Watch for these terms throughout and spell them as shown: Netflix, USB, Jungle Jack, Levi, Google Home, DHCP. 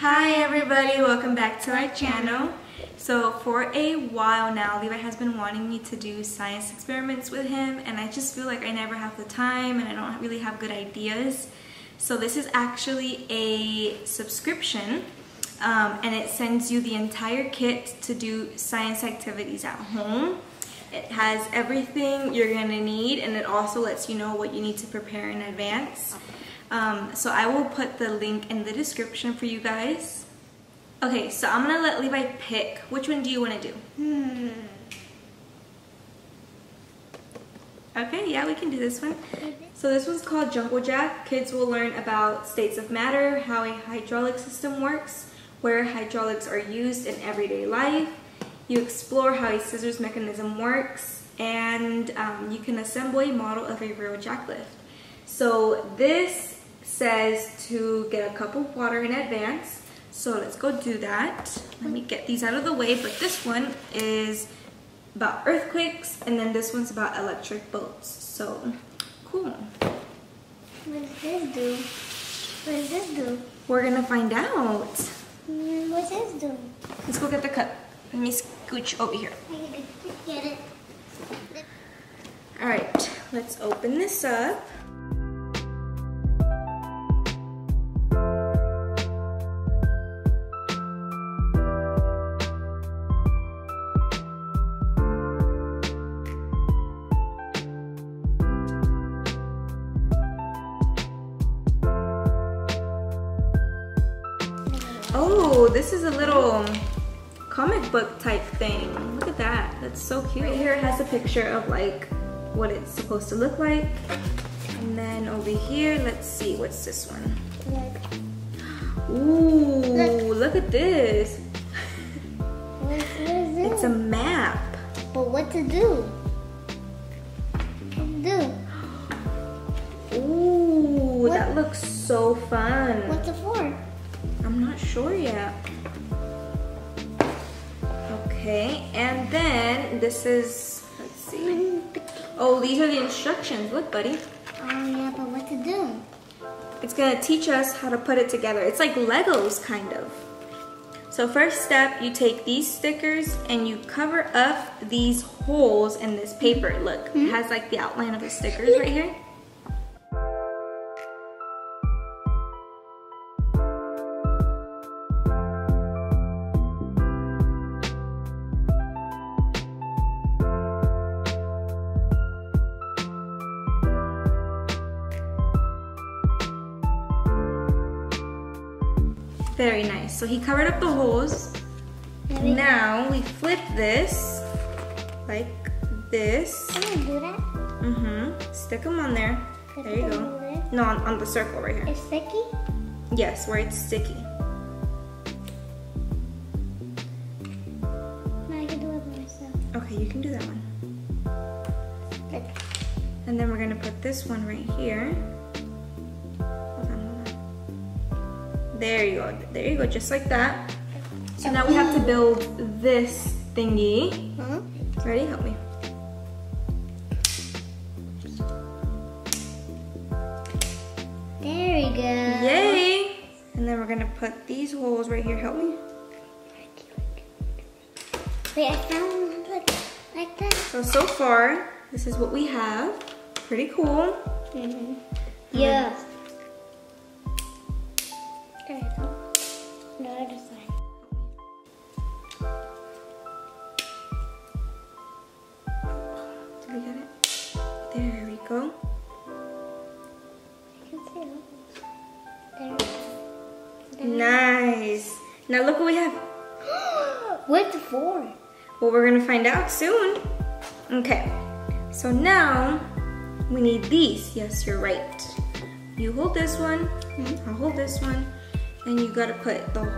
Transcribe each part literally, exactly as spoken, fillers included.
Hi everybody, welcome back to our channel. So for a while now, Levi has been wanting me to do science experiments with him, and I just feel like I never have the time and I don't really have good ideas. So this is actually a subscription um, and it sends you the entire kit to do science activities at home. It has everything you're gonna need, and it also lets you know what you need to prepare in advance. Um, so I will put the link in the description for you guys. Okay, so I'm gonna let Levi pick. Which one do you wanna do? Hmm. Okay, yeah, we can do this one. So this one's called Jungle Jack. Kids will learn about states of matter, how a hydraulic system works, where hydraulics are used in everyday life. You explore how a scissors mechanism works, and um, you can assemble a model of a real jacklift. So this says to get a cup of water in advance, so let's go do that. Let me get these out of the way. But this one is about earthquakes, and then this one's about electric boats. So cool. What does this do? What does this do? We're gonna find out. Mm, what does this do? Let's go get the cup. Let me scooch over here. Get it. All right, let's open this up. Oh, this is a little comic book type thing. Look at that. That's so cute. Right here it has a picture of like what it's supposed to look like. And then over here, let's see, what's this one? Ooh, look, look at this. What is this? It's a map. But what to do? What to do? Ooh, what? That looks so fun. What's it for? I'm not sure yet. Okay, and then this is, let's see. Oh, these are the instructions. Look, buddy. Oh, yeah, but what to do? It's gonna teach us how to put it together. It's like Legos, kind of. So first step, you take these stickers and you cover up these holes in this paper. Look, mm-hmm. It has like the outline of the stickers right here. Very nice. So he covered up the holes. Maybe. Now we flip this like this. I'm gonna do that. Mm-hmm. Stick them on there. Stick there you go. There. No, on, on the circle right here. It's sticky? Yes, where it's sticky. Now I can do it myself. Okay, you can do that one. Stick. And then we're gonna put this one right here. There you go, there you go, just like that. So now we have to build this thingy. Huh? Ready? Help me. There we go. Yay! And then we're gonna put these holes right here. Help me. Wait, I found one like that. So, so far, this is what we have. Pretty cool. Mm-hmm. Yeah. Um, There we go. I can see it. There we go. Nice. Now look what we have. What's it for? Well, we're gonna find out soon. Okay. So now we need these. Yes, you're right. You hold this one. Mm-hmm. I'll hold this one. And you gotta put the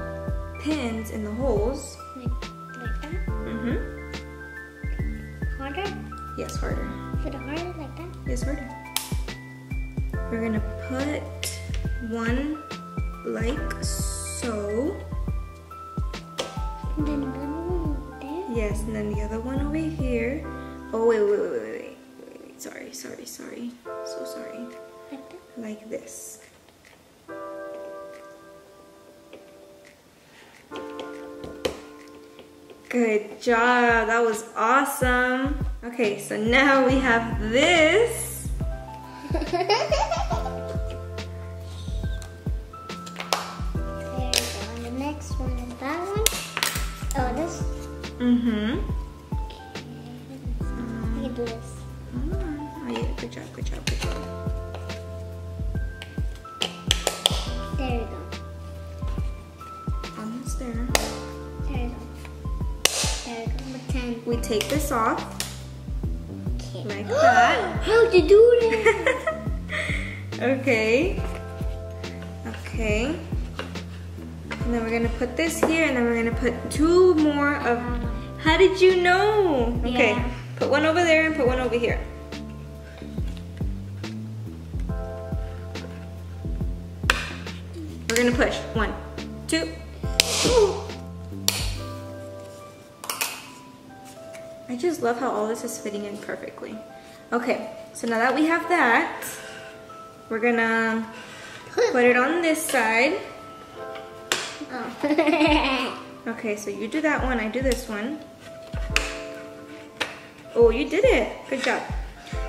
pins in the holes. Like, like that? Mm-hmm. Harder? Yes, harder. Put it harder like that? Yes, harder. We're gonna put one like so. And then one there? Yes, and then the other one over here. Oh, wait, wait, wait, wait, wait. wait, wait. Sorry, sorry, sorry. So sorry. Like that? Like this. Good job, that was awesome. Okay, so now we have this. There you go, and the next one is that one. Oh, this? Mm-hmm. Okay, you can do this. Oh, yeah, good job, good job, good job. There you go. Almost there. There you go. We take this off, okay. Like that. How'd you do that? Okay. Okay. And then we're gonna put this here, and then we're gonna put two more of. How did you know? Okay. Yeah. Put one over there and put one over here. We're gonna push. One, two. Ooh. I just love how all this is fitting in perfectly. Okay, so now that we have that, we're gonna put it on this side. Oh. Okay, so you do that one, I do this one. Oh, you did it. Good job.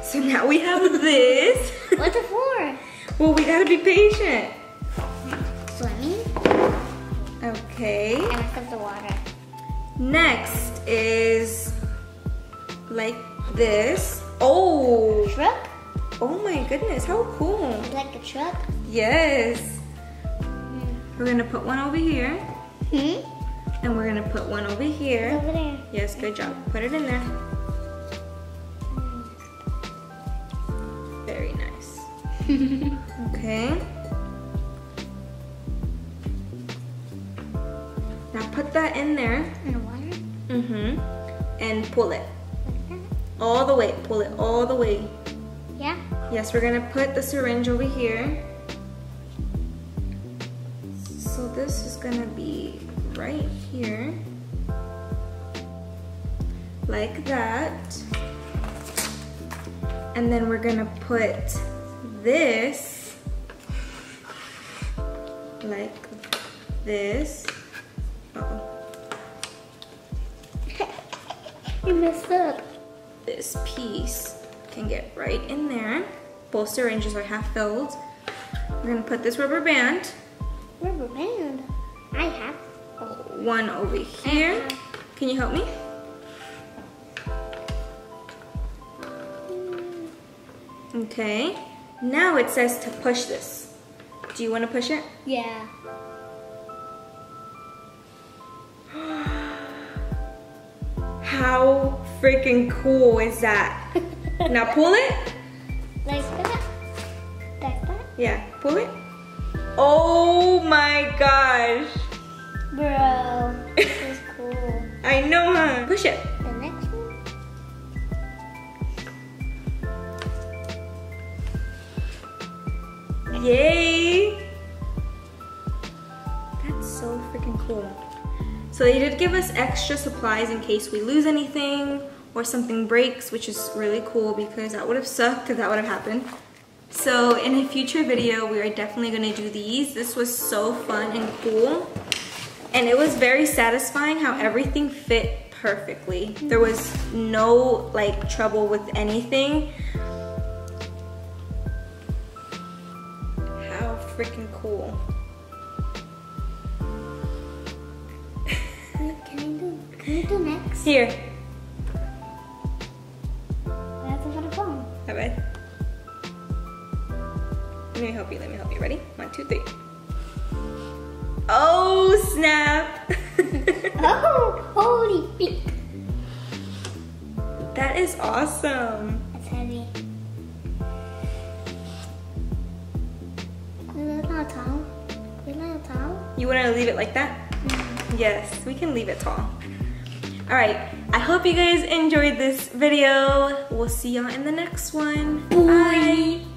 So now we have this. What's it for? Well, we gotta be patient. Swimming. Okay. And I put the water. Next is... like this. Oh! Truck? Oh my goodness, how cool. Like a truck? Yes. Mm. We're gonna put one over here. Hmm? And we're gonna put one over here. It's over there. Yes, good job. Put it in there. Mm. Very nice. Okay. Now put that in there. In the water? Mm-hmm. And pull it. All the way, pull it all the way. Yeah? Yes, we're gonna put the syringe over here. So this is gonna be right here. Like that. And then we're gonna put this, like this. Uh-oh. You messed up. This piece can get right in there. Both syringes are half filled. We're gonna put this rubber band. Rubber band? I have. One over here. Can you help me? Okay. Now it says to push this. Do you wanna push it? Yeah. How freaking cool is that? Now pull it. Like that? Like that? Yeah, pull it. Oh my gosh. Bro, this is cool. I know, huh? Push it. The next one? Yay. That's so freaking cool. So they did give us extra supplies in case we lose anything or something breaks, which is really cool because that would have sucked if that would have happened. So in a future video, we are definitely going to do these. This was so fun and cool. And it was very satisfying how everything fit perfectly. There was no like trouble with anything. How freaking cool. Can we do next? Here. I have to put a phone. Bye bye. Let me help you, let me help you. Ready? One, two, three. Oh, snap! Oh, holy freak. That is awesome. That's heavy. You want to leave it like that? Mm-hmm. Yes, we can leave it tall. Alright, I hope you guys enjoyed this video. We'll see y'all in the next one. Bye! Bye.